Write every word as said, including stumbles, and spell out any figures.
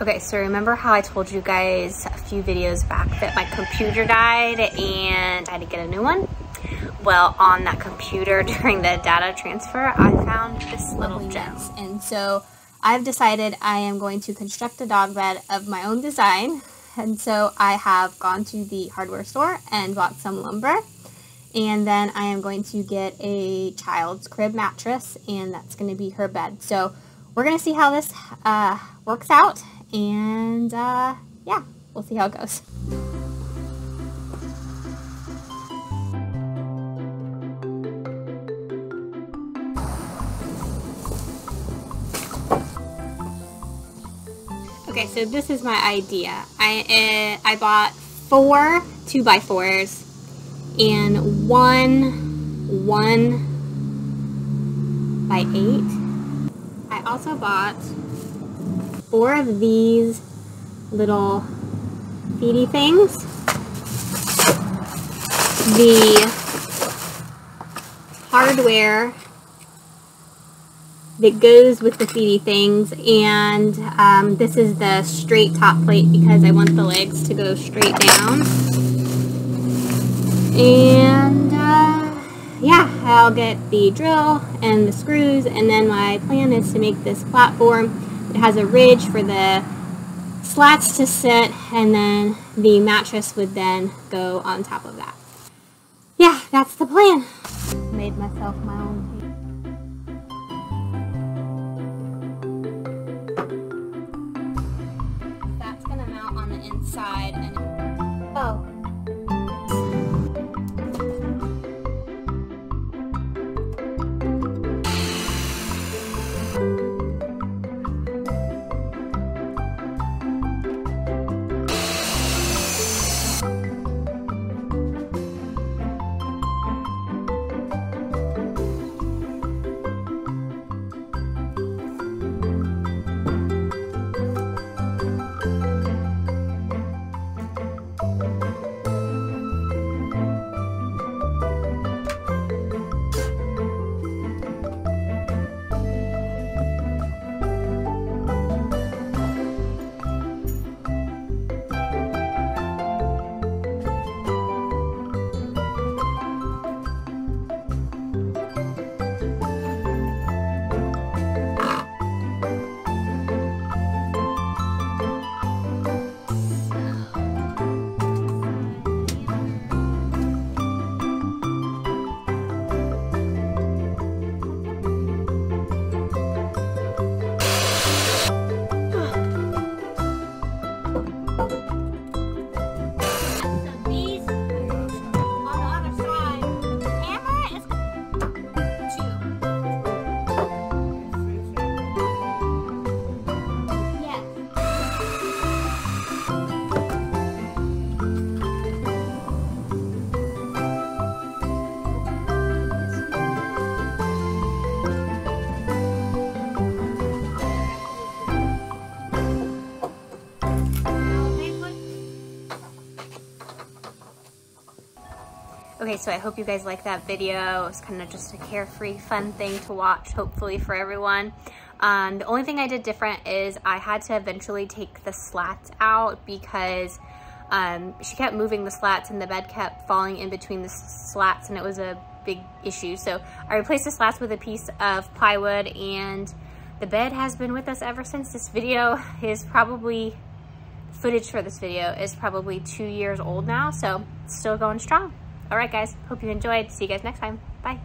Okay, so remember how I told you guys a few videos back that my computer died and I had to get a new one? Well, on that computer during the data transfer, I found this little gem. And so I've decided I am going to construct a dog bed of my own design. And so I have gone to the hardware store and bought some lumber. And then I am going to get a child's crib mattress, and that's going to be her bed. So we're going to see how this uh, works out. And uh, yeah, we'll see how it goes. Okay, so this is my idea. I uh, I bought four two by fours and one one by eight. I also bought four of these little feety things. The hardware that goes with the feety things, and um, this is the straight top plate because I want the legs to go straight down. And uh, yeah, I'll get the drill and the screws, and then my plan is to make this platform. It has a ridge for the slats to sit, and then the mattress would then go on top of that. Yeah, that's the plan. Made myself my own cake. That's gonna mount on the inside, and oh. Okay, so I hope you guys liked that video. It's kind of just a carefree, fun thing to watch, hopefully for everyone. Um, the only thing I did different is I had to eventually take the slats out because um, she kept moving the slats and the bed kept falling in between the slats, and it was a big issue. So I replaced the slats with a piece of plywood, and the bed has been with us ever since. This video is probably, footage for this video is probably two years old now, so it's still going strong. All right, guys, hope you enjoyed. See you guys next time. Bye.